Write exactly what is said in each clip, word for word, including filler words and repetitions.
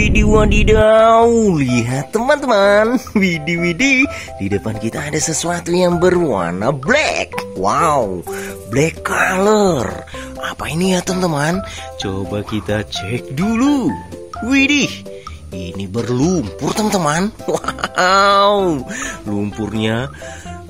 Widih wadidaw, lihat teman-teman, widih widih, di depan kita ada sesuatu yang berwarna black. Wow, black color. Apa ini ya teman-teman? Coba kita cek dulu. Widih, ini berlumpur teman-teman. Wow, lumpurnya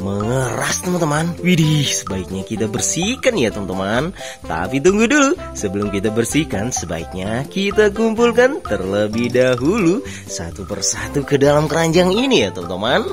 mengeras teman-teman. Widih, sebaiknya kita bersihkan ya teman-teman. Tapi tunggu dulu, sebelum kita bersihkan sebaiknya kita kumpulkan terlebih dahulu satu persatu ke dalam keranjang ini ya teman-teman.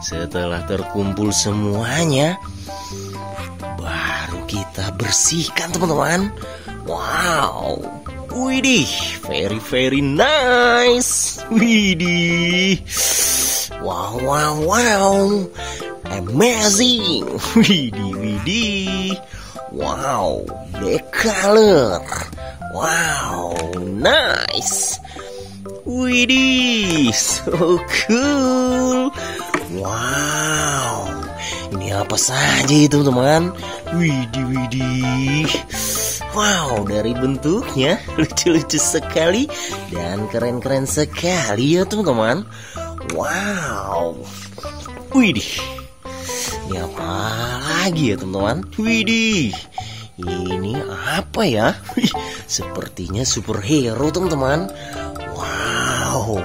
Setelah terkumpul semuanya, baru kita bersihkan teman-teman. Wow, widih, very very nice. Widih, wow, wow, wow, amazing. Widih, widih, wow, black color. Wow, nice. Widih, so cool. Wow, ini apa saja itu teman? Widih, widih. Wow, dari bentuknya lucu-lucu sekali dan keren-keren sekali ya teman-teman. Wow, widih, ini apa lagi ya teman-teman? Widih, ini apa ya? Wih, sepertinya superhero teman-teman. Wow,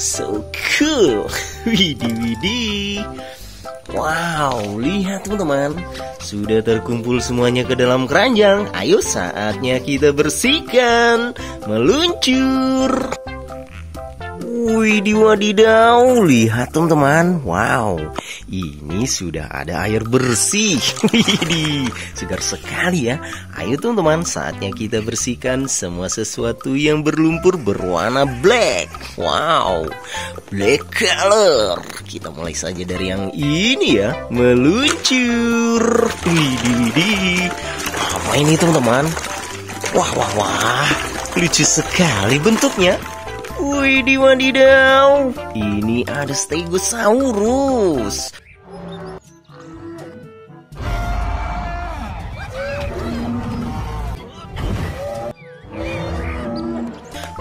so cool. Widih, widih. Wow, lihat teman-teman, sudah terkumpul semuanya ke dalam keranjang. Ayo saatnya kita bersihkan, meluncur. Widih wadidaw, lihat teman-teman. Wow, ini sudah ada air bersih. Widih, segar sekali ya. Ayo teman-teman, saatnya kita bersihkan semua sesuatu yang berlumpur berwarna black. Wow, black color. Kita mulai saja dari yang ini ya, meluncur. Widih, widih. Apa ini teman-teman? Wah, wah, wah, lucu sekali bentuknya. Widih wadidaw, ini ada Stegosaurus.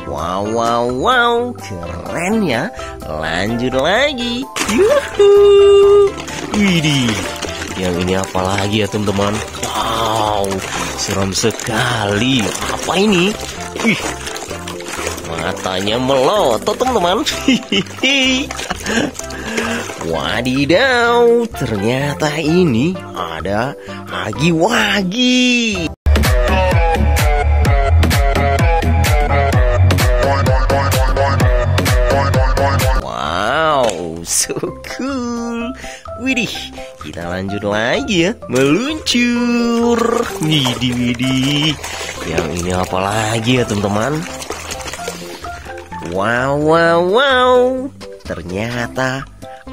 Wow, wow, wow, keren ya. Lanjut lagi. Yuhuu. Widih, yang ini apa lagi ya teman-teman? Wow, seram sekali. Apa ini? Ih, matanya melotot teman-teman. Wadidaw, ternyata ini ada hagi-wagi. Wow, so cool. Widih, kita lanjut lagi ya, meluncur. Widih, widih. Yang ini apa lagi ya teman-teman? Wow, wow, wow, ternyata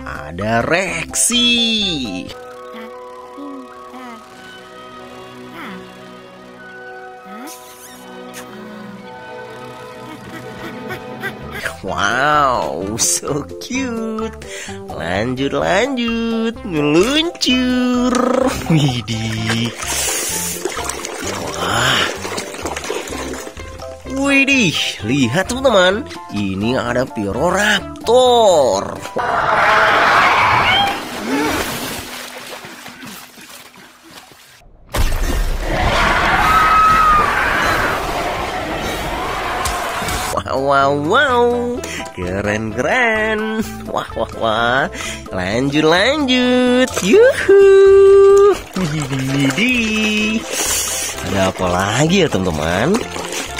ada Rexy. Wow, so cute. Lanjut, lanjut, meluncur. Widih. Wah, widih, lihat teman-teman, ini ada Piro Raptor. Wow, wow, wow, keren-keren. Wah, wah, wah, lanjut, lanjut. Yuhuu. Widih, ada apa lagi ya teman-teman?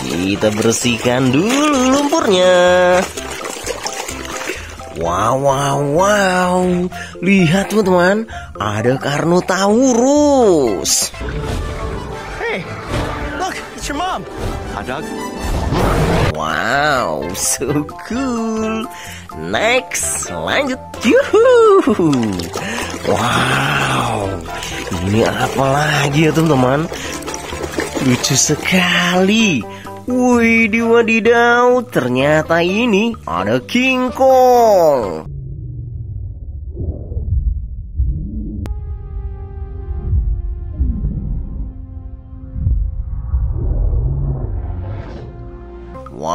Kita bersihkan dulu lumpurnya. Wow, wow, wow, lihat teman-teman, ada Carnotaurus. Hey, look, it's your mom. Wow, so cool. Next, lanjut. Yuhu. Wow, ini apa lagi ya teman-teman? Lucu sekali. Widih wadidaw, ternyata ini ada King Kong.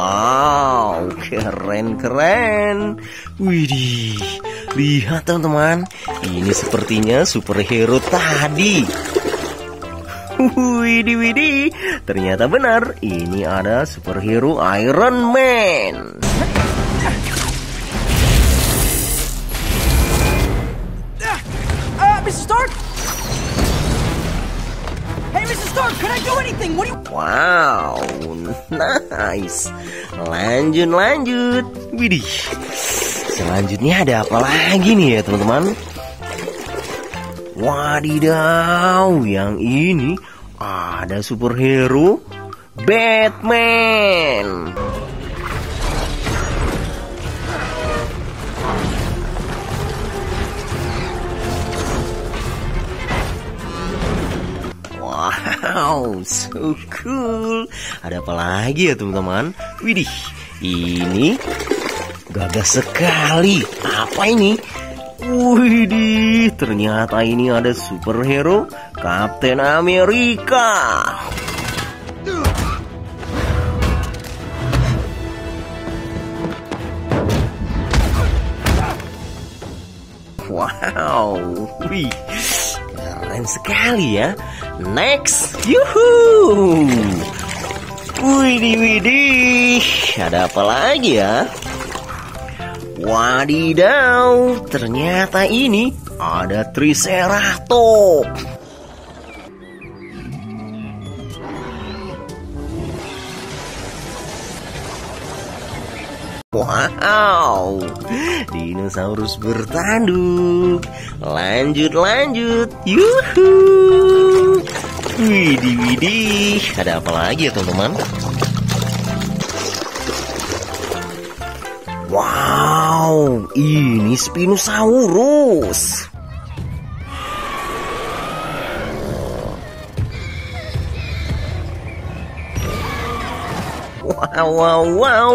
Wow, keren-keren. Widih, lihat teman-teman, ini sepertinya superhero tadi. Widih, widih, ternyata benar, ini ada superhero Iron Man. mister Stark? Hey, mister Stark, can I do anything? What do you... Wow, nice. Lanjut, lanjut. Widih. Selanjutnya ada apa lagi nih ya, teman-teman? Wadidaw, yang ini ada superhero Batman. Wow, so cool. Ada apa lagi ya teman-teman? Widih, ini gagah sekali. Apa ini? Widih, ternyata ini ada superhero Captain America. Wow, wih, keren sekali ya. Next, yuhu. Widih, widih, ada apa lagi ya? Wadidaw, ternyata ini ada Triceratops. Wow, dinosaurus bertanduk. Lanjut, lanjut. Yuhu. Widih, widih. Ada apa lagi ya teman-teman? Wow, ini Spinosaurus. Wow, wow, wow.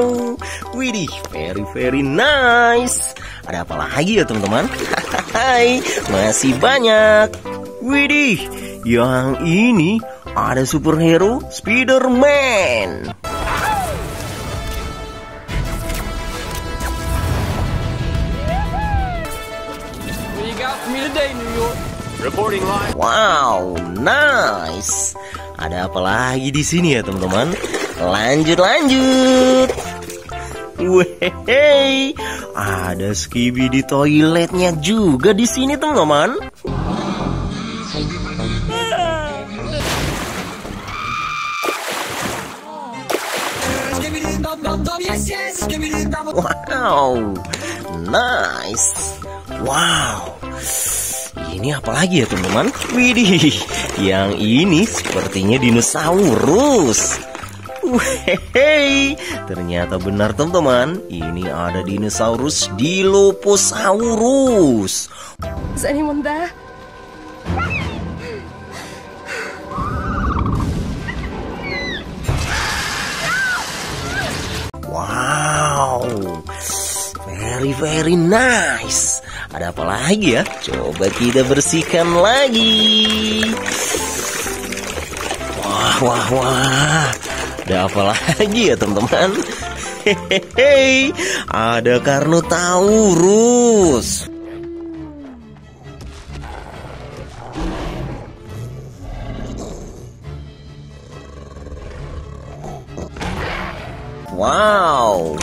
Widih, very, very nice. Ada apa lagi ya teman-teman? Hai, masih banyak. Widih, yang ini ada superhero Spider-Man. Wow, nice. Ada apa lagi di sini ya teman-teman? Lanjut, lanjut. Wehey, ada Skibi di toiletnya juga di sini teman-teman. Wow, nice. Wow, ini apa lagi ya teman-teman? Widih, yang ini sepertinya dinosaurus. Wehey, ternyata benar teman-teman, ini ada dinosaurus Dilophosaurus. Is anyone there? Wow, very very nice. Ada apa lagi ya? Coba kita bersihkan lagi. Wah, wah, wah. Ada apa lagi ya teman-teman? Hehehe, ada Carnotaurus. Wow,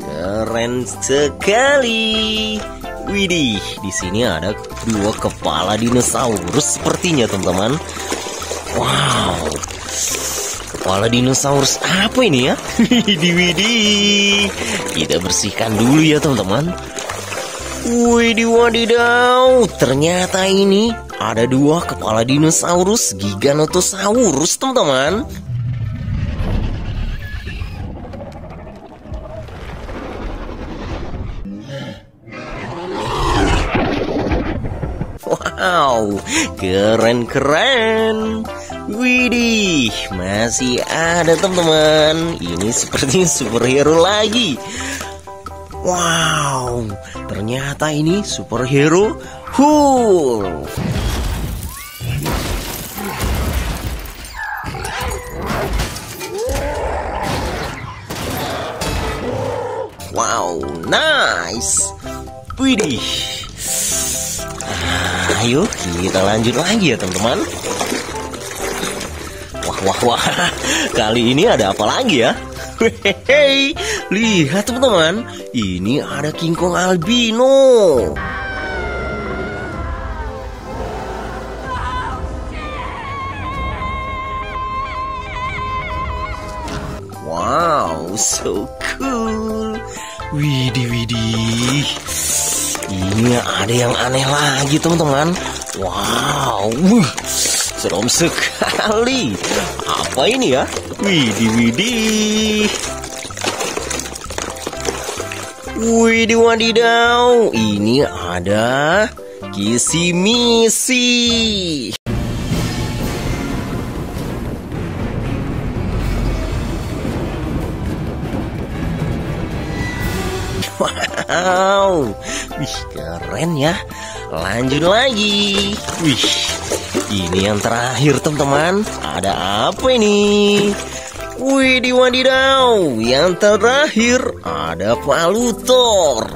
keren sekali. Widih, di sini ada dua kepala dinosaurus sepertinya teman-teman. Wow. Kepala dinosaurus apa ini ya? Widih, widih. Kita bersihkan dulu ya teman-teman. Widih, wadidaw. Ternyata ini ada dua kepala dinosaurus Giganotosaurus teman-teman. Wow, keren-keren. Widih, masih ada teman-teman. Ini seperti superhero lagi. Wow, ternyata ini superhero Hulk. Wow, nice. Widih. Nah, ayo kita lanjut lagi ya teman-teman. Wah, wah, wah. Kali ini ada apa lagi ya? Hehehe. Lihat teman-teman, ini ada King Kong albino. Wow, so cool. Widih, widih. Ini ada yang aneh lagi, teman-teman. Wow, serem sekali. Apa ini ya? Widih, widih. Widih, wadidaw. Ini ada kisi misi. Wow, wih, keren ya. Lanjut lagi. Wih, ini yang terakhir teman-teman. Ada apa ini? Wih, wadidaw. Yang terakhir ada palutor.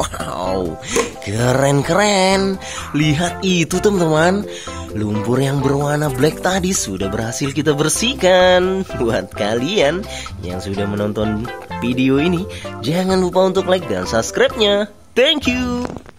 Wow, keren-keren. Lihat itu teman-teman. Lumpur yang berwarna black tadi sudah berhasil kita bersihkan. Buat kalian yang sudah menonton video ini, jangan lupa untuk like dan subscribe-nya. Thank you.